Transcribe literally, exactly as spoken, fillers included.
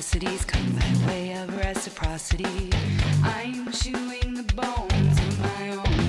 atrocities come by way of reciprocity. I'm chewing the bones of my own.